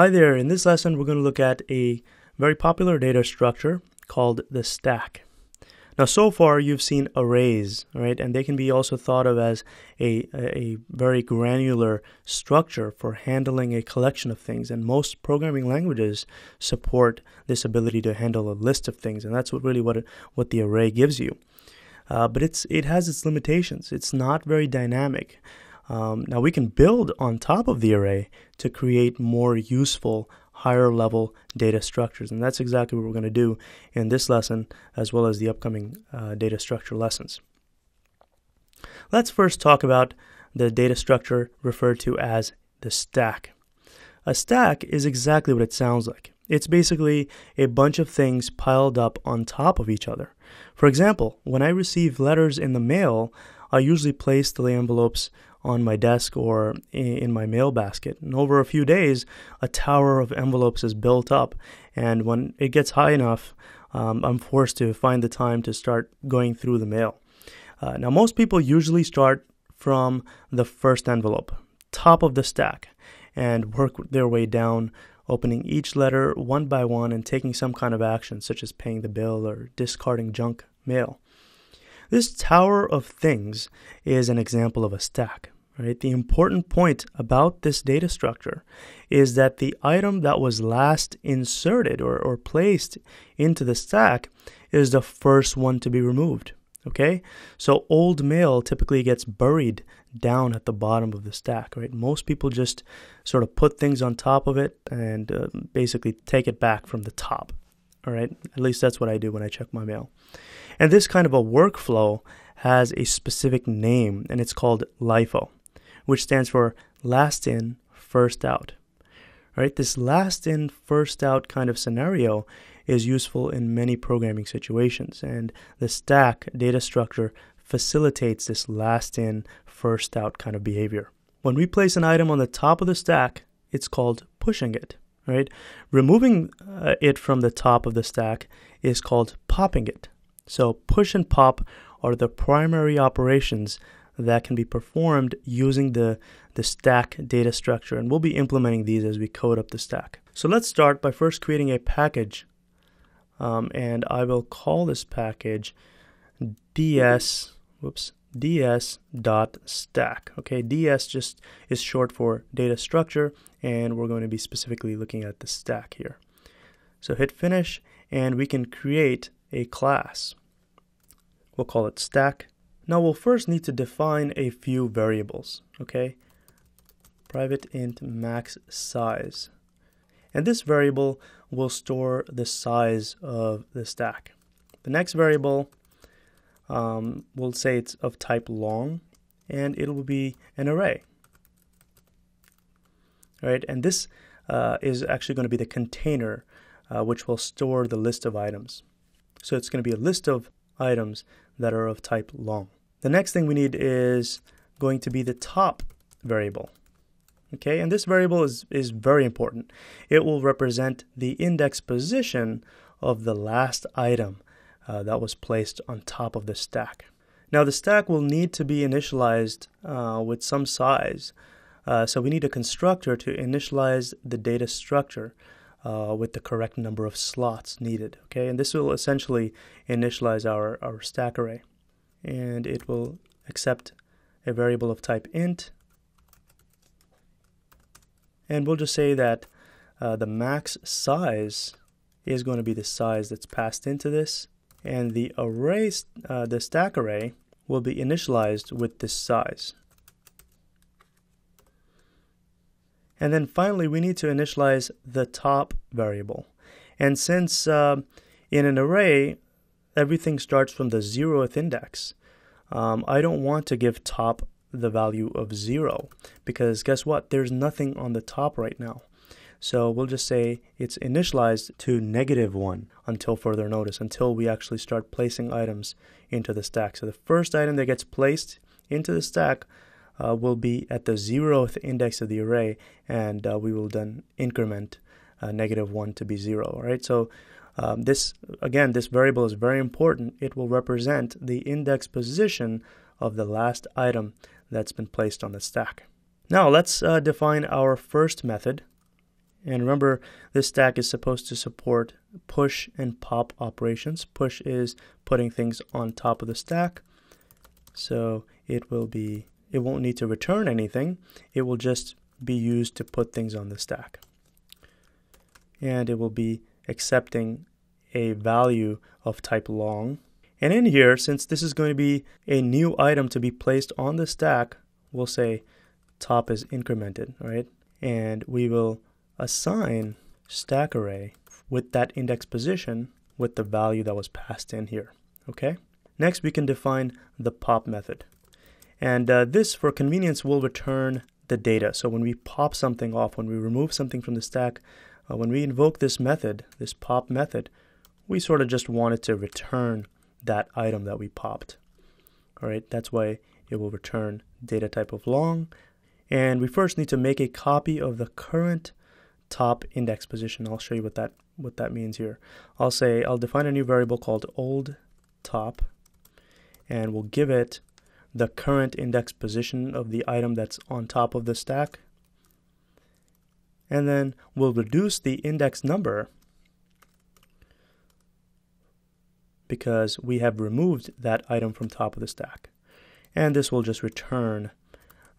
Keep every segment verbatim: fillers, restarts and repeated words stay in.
Hi there, in this lesson we're going to look at a very popular data structure called the stack. Now so far you've seen arrays, right? And they can be also thought of as a, a very granular structure for handling a collection of things. And most programming languages support this ability to handle a list of things, and that's what really what, what the array gives you. Uh, but it's, it has its limitations. It's not very dynamic. Um, now we can build on top of the array to create more useful, higher level data structures. And that's exactly what we're going to do in this lesson, as well as the upcoming uh, data structure lessons. Let's first talk about the data structure referred to as the stack. A stack is exactly what it sounds like. It's basically a bunch of things piled up on top of each other. For example, when I receive letters in the mail, I usually place the envelopes on my desk or in my mail basket. And over a few days, a tower of envelopes is built up. And when it gets high enough, um, I'm forced to find the time to start going through the mail. Uh, now, most people usually start from the first envelope, top of the stack, and work their way down, opening each letter one by one and taking some kind of action, such as paying the bill or discarding junk mail. This tower of things is an example of a stack, right? The important point about this data structure is that the item that was last inserted or, or placed into the stack is the first one to be removed, okay? So old mail typically gets buried down at the bottom of the stack, right? Most people just sort of put things on top of it and uh, basically take it back from the top. All right, at least that's what I do when I check my mail. And this kind of a workflow has a specific name, and it's called LIFO, which stands for last in, first out. All right, this last in, first out kind of scenario is useful in many programming situations, and the stack data structure facilitates this last in, first out kind of behavior. When we place an item on the top of the stack, it's called pushing it. Right? Removing uh, it from the top of the stack is called popping it. So push and pop are the primary operations that can be performed using the, the stack data structure, and we'll be implementing these as we code up the stack. So let's start by first creating a package, um, and I will call this package ds, whoops, ds.stack. Okay, ds just is short for data structure, and we're going to be specifically looking at the stack here. So hit finish, and we can create a class. We'll call it stack. Now we'll first need to define a few variables, okay? Private int max size. And this variable will store the size of the stack. The next variable, Um, we'll say it's of type long, and it will be an array. All right, and this uh, is actually going to be the container uh, which will store the list of items. So it's going to be a list of items that are of type long. The next thing we need is going to be the top variable. Okay, and this variable is, is very important. It will represent the index position of the last item Uh, that was placed on top of the stack. Now the stack will need to be initialized uh, with some size. Uh, so we need a constructor to initialize the data structure uh, with the correct number of slots needed. Okay, and this will essentially initialize our, our stack array. And it will accept a variable of type int. And we'll just say that uh, the max size is going to be the size that's passed into this. And the array, uh, the stack array, will be initialized with this size. And then finally, we need to initialize the top variable. And since uh, in an array, everything starts from the zeroth index, um, I don't want to give top the value of zero, because guess what? There's nothing on the top right now. So we'll just say it's initialized to negative one until further notice, until we actually start placing items into the stack. So the first item that gets placed into the stack uh, will be at the zeroth index of the array, and uh, we will then increment uh, negative one to be zero. All right. So um, this, again, this variable is very important. It will represent the index position of the last item that's been placed on the stack. Now let's uh, define our first method. And remember, this stack is supposed to support push and pop operations. Push is putting things on top of the stack. So it will be, it won't need to return anything. It will just be used to put things on the stack. And it will be accepting a value of type long. And in here, since this is going to be a new item to be placed on the stack, we'll say top is incremented, right? And we will assign stack array with that index position with the value that was passed in here, okay? Next, we can define the pop method. And uh, this, for convenience, will return the data. So when we pop something off, when we remove something from the stack, uh, when we invoke this method, this pop method, we sort of just want it to return that item that we popped. All right, that's why it will return data type of long. And we first need to make a copy of the current top index position. I'll show you what that what that means here. I'll say I'll define a new variable called old top, and we'll give it the current index position of the item that's on top of the stack. And then we'll reduce the index number because we have removed that item from top of the stack. And this will just return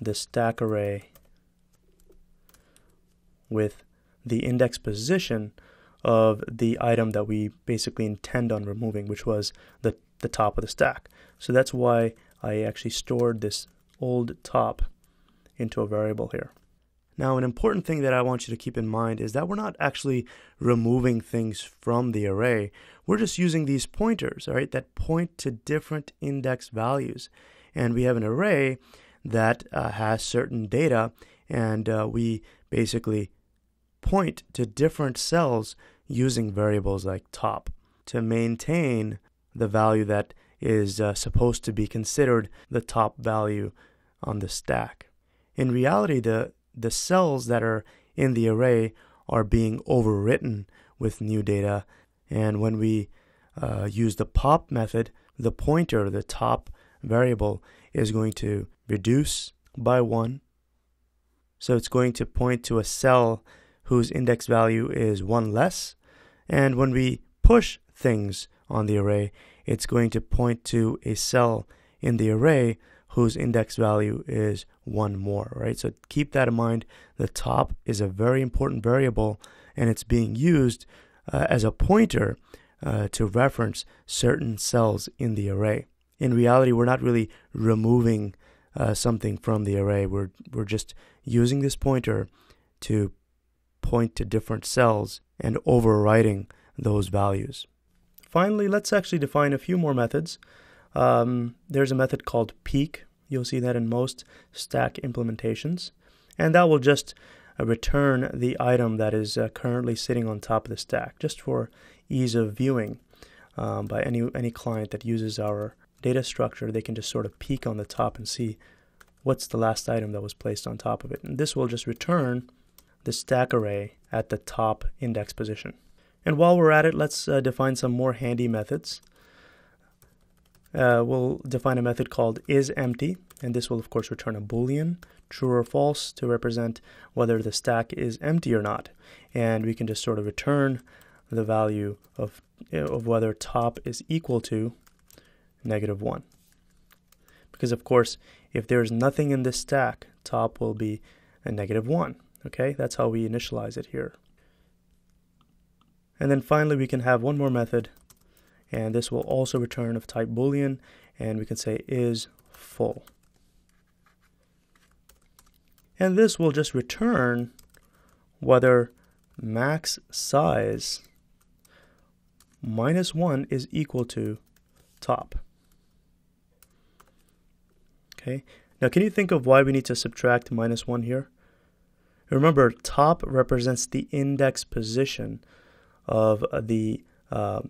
the stack array with the index position of the item that we basically intend on removing, which was the, the top of the stack. So that's why I actually stored this old top into a variable here. Now, an important thing that I want you to keep in mind is that we're not actually removing things from the array. We're just using these pointers, all right, that point to different index values. And we have an array that uh, has certain data, and uh, we basically point to different cells using variables like top to maintain the value that is uh, supposed to be considered the top value on the stack. In reality, the, the cells that are in the array are being overwritten with new data, and when we uh, use the pop method, the pointer, the top variable, is going to reduce by one. So it's going to point to a cell whose index value is one less. And when we push things on the array, it's going to point to a cell in the array whose index value is one more, right? So keep that in mind. The top is a very important variable, and it's being used uh, as a pointer uh, to reference certain cells in the array. In reality, we're not really removing Uh, something from the array. We're, we're just using this pointer to point to different cells and overriding those values. Finally, let's actually define a few more methods. Um, there's a method called peek. You'll see that in most stack implementations. And that will just uh, return the item that is uh, currently sitting on top of the stack, just for ease of viewing um, by any, any client that uses our data structure. They can just sort of peek on the top and see what's the last item that was placed on top of it. And this will just return the stack array at the top index position. And while we're at it, let's uh, define some more handy methods. Uh, we'll define a method called isEmpty, and this will of course return a boolean, true or false, to represent whether the stack is empty or not. And we can just sort of return the value of, of whether top is equal to negative one. Because of course, if there's nothing in this stack, top will be a negative one. Okay, that's how we initialize it here. And then finally, we can have one more method, and this will also return of type boolean, and we can say is full. And this will just return whether max size minus one is equal to top. Okay, now can you think of why we need to subtract minus one here? Remember, top represents the index position of the uh,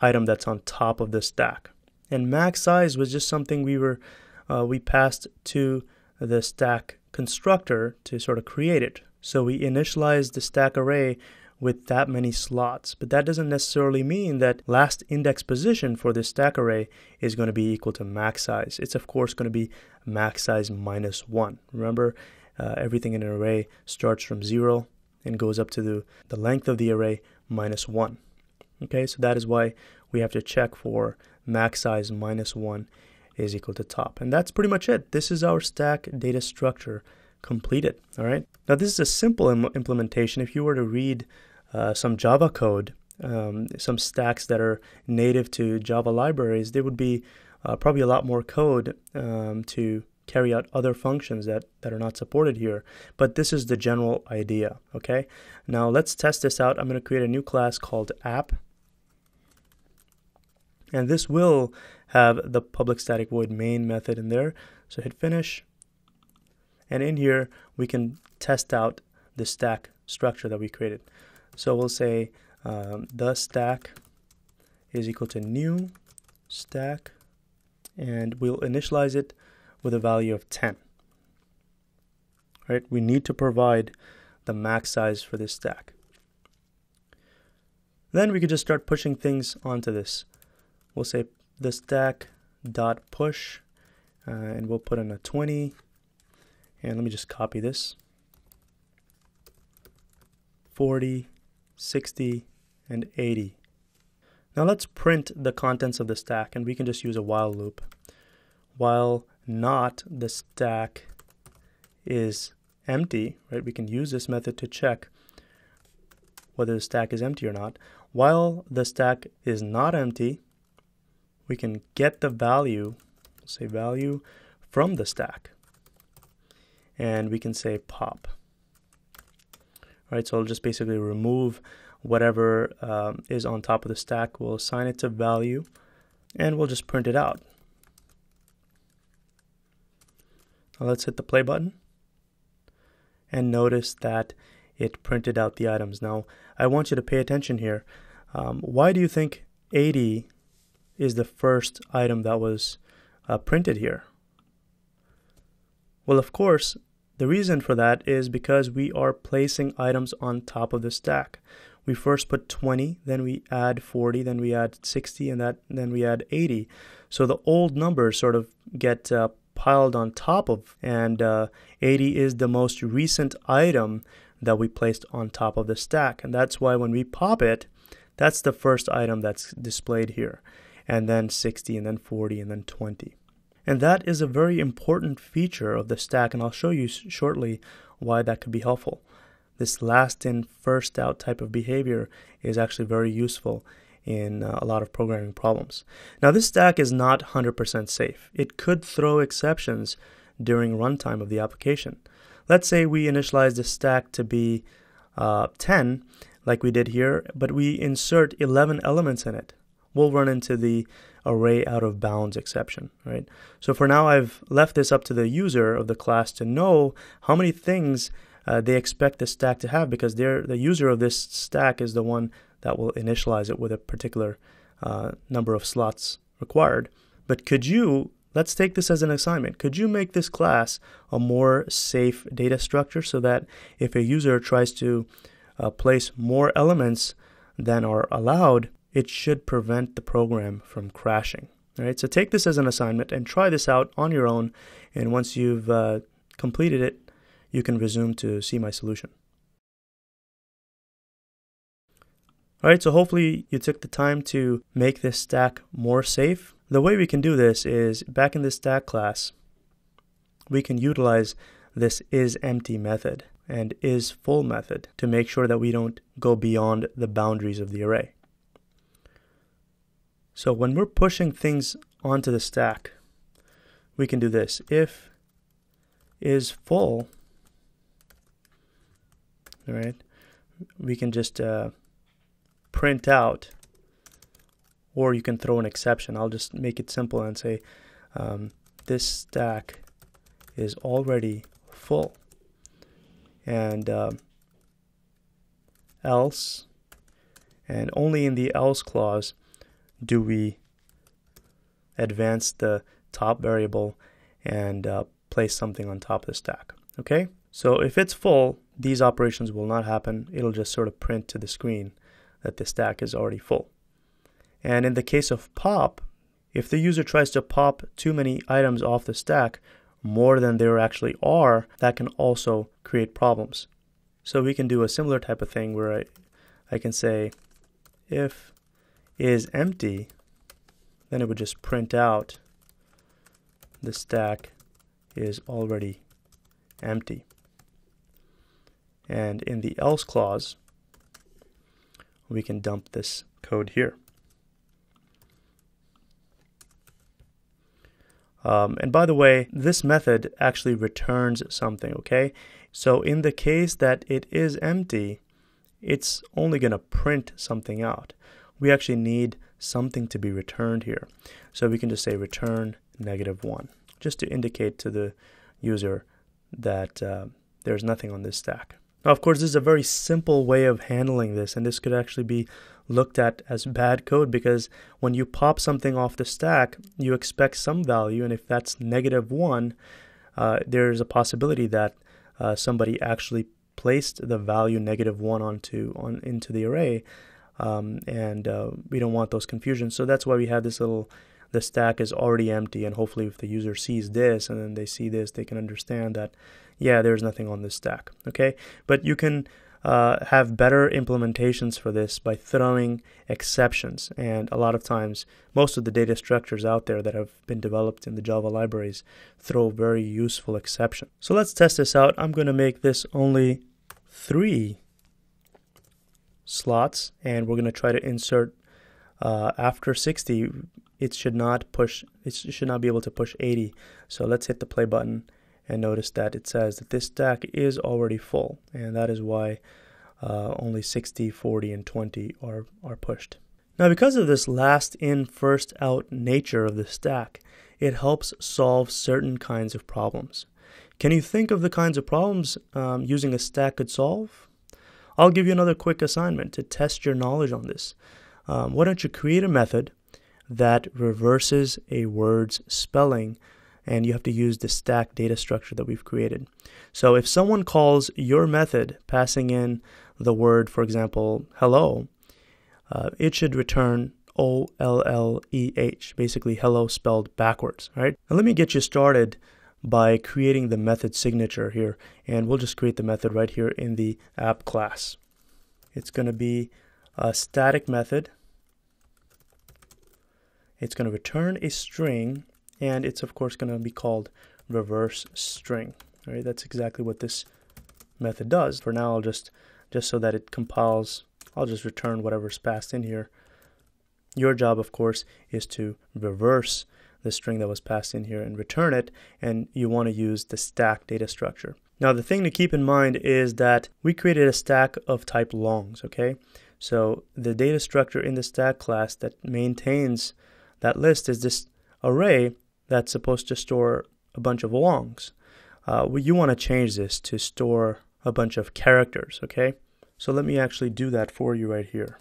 item that's on top of the stack, and max size was just something we were uh, we passed to the stack constructor to sort of create it. So we initialized the stack array with that many slots, but that doesn't necessarily mean that last index position for this stack array is going to be equal to max size. It's of course going to be max size minus one. Remember, uh, everything in an array starts from zero and goes up to the, the length of the array minus one. Okay, so that is why we have to check for max size minus one is equal to top. And that's pretty much it. This is our stack data structure completed. All right. Now, this is a simple im- implementation. If you were to read uh, some Java code, um, some stacks that are native to Java libraries, there would be uh, probably a lot more code um, to carry out other functions that, that are not supported here. But this is the general idea. Okay. Now, let's test this out. I'm going to create a new class called app. And this will have the public static void main method in there. So hit finish. And in here, we can test out the stack structure that we created. So we'll say um, the stack is equal to new stack. And we'll initialize it with a value of ten. All right, we need to provide the max size for this stack. Then we could just start pushing things onto this. We'll say the stack dot push, uh, and we'll put in a twenty. And let me just copy this. forty, sixty, and eighty. Now let's print the contents of the stack, and we can just use a while loop. While not the stack is empty, right? We can use this method to check whether the stack is empty or not. While the stack is not empty, we can get the value, say value from the stack, and we can say pop. All right, so I'll just basically remove whatever um, is on top of the stack. We'll assign it to value, and we'll just print it out. Now let's hit the play button, and notice that it printed out the items. Now, I want you to pay attention here. Um, why do you think eighty is the first item that was uh, printed here? Well, of course, the reason for that is because we are placing items on top of the stack. We first put twenty, then we add forty, then we add sixty, and that then we add eighty. So the old numbers sort of get uh, piled on top of, and uh, eighty is the most recent item that we placed on top of the stack. And that's why when we pop it, that's the first item that's displayed here. And then sixty, and then forty, and then twenty. And that is a very important feature of the stack, and I'll show you shortly why that could be helpful. This last in, first out type of behavior is actually very useful in uh, a lot of programming problems. Now, this stack is not one hundred percent safe. It could throw exceptions during runtime of the application. Let's say we initialize the stack to be uh, ten, like we did here, but we insert eleven elements in it. We'll run into the array out of bounds exception, right? So for now, I've left this up to the user of the class to know how many things uh, they expect the stack to have, because they're, the user of this stack is the one that will initialize it with a particular uh, number of slots required. But could you, let's take this as an assignment, could you make this class a more safe data structure so that if a user tries to uh, place more elements than are allowed, it should prevent the program from crashing. All right, so take this as an assignment and try this out on your own. And once you've uh, completed it, you can resume to see my solution. All right, so hopefully you took the time to make this stack more safe. The way we can do this is back in this stack class, we can utilize this isEmpty method and isFull method to make sure that we don't go beyond the boundaries of the array. So when we're pushing things onto the stack, we can do this. If is full, all right, we can just uh, print out, or you can throw an exception. I'll just make it simple and say um, this stack is already full, and uh, else, and only in the else clause do we advance the top variable and uh, place something on top of the stack. Okay, so if it's full, these operations will not happen. It'll just sort of print to the screen that the stack is already full. And in the case of pop, if the user tries to pop too many items off the stack, more than there actually are, that can also create problems. So we can do a similar type of thing where I, I can say if is empty, then it would just print out the stack is already empty. And in the else clause, we can dump this code here. Um, and by the way, this method actually returns something, okay? So in the case that it is empty, it's only going to print something out. We actually need something to be returned here. So we can just say return negative one, just to indicate to the user that uh, there's nothing on this stack. Now, of course, this is a very simple way of handling this, and this could actually be looked at as bad code, because when you pop something off the stack, you expect some value, and if that's negative one, uh, there's a possibility that uh, somebody actually placed the value negative one onto on into the array, um, and uh, we don't want those confusions. So that's why we have this little, the stack is already empty, and hopefully if the user sees this and then they see this, they can understand that, yeah, there's nothing on this stack, okay? But you can uh, have better implementations for this by throwing exceptions, and a lot of times, most of the data structures out there that have been developed in the Java libraries throw very useful exceptions. So let's test this out. I'm gonna make this only three slots, and we're gonna try to insert uh, after sixty, it should not push, it should not be able to push eighty. So let's hit the play button and notice that it says that this stack is already full, and that is why uh, only sixty, forty, and twenty are, are pushed. Now, because of this last in, first out nature of the stack, it helps solve certain kinds of problems. Can you think of the kinds of problems um, using a stack could solve? I'll give you another quick assignment to test your knowledge on this. Um, why don't you create a method that reverses a word's spelling, and you have to use the stack data structure that we've created. So if someone calls your method passing in the word, for example, hello, uh, it should return O L L E H, basically hello spelled backwards, right? Now let me get you started by creating the method signature here, and we'll just create the method right here in the app class. It's going to be a static method. It's going to return a string, and it's of course going to be called reverse string. All right, that's exactly what this method does. For now, I'll just, just so that it compiles, I'll just return whatever's passed in here. Your job, of course, is to reverse the string that was passed in here and return it, and you want to use the stack data structure. Now, the thing to keep in mind is that we created a stack of type longs, okay? So the data structure in the stack class that maintains that list is this array that's supposed to store a bunch of longs. Uh, well, you want to change this to store a bunch of characters, okay? So let me actually do that for you right here.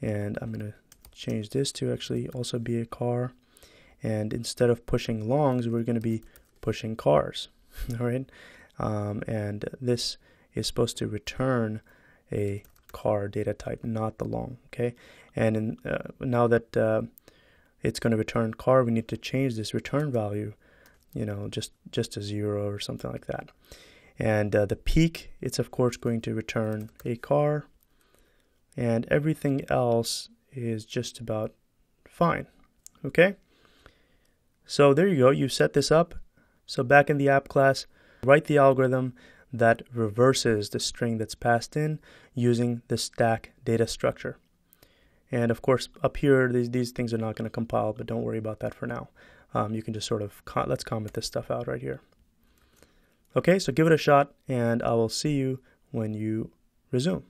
And I'm going to change this to actually also be a car. And instead of pushing longs, we're going to be pushing cars, all right? Um, and this is supposed to return a car data type, not the long, okay? And in, uh, now that... Uh, it's going to return car, we need to change this return value, you know, just, just to zero or something like that. And uh, the peak, it's of course going to return a car, and everything else is just about fine, okay? So there you go, you set this up. So back in the app class, write the algorithm that reverses the string that's passed in using the stack data structure. And of course, up here, these, these things are not going to compile, but don't worry about that for now. Um, you can just sort of, co let's comment this stuff out right here. Okay, so give it a shot, and I will see you when you resume.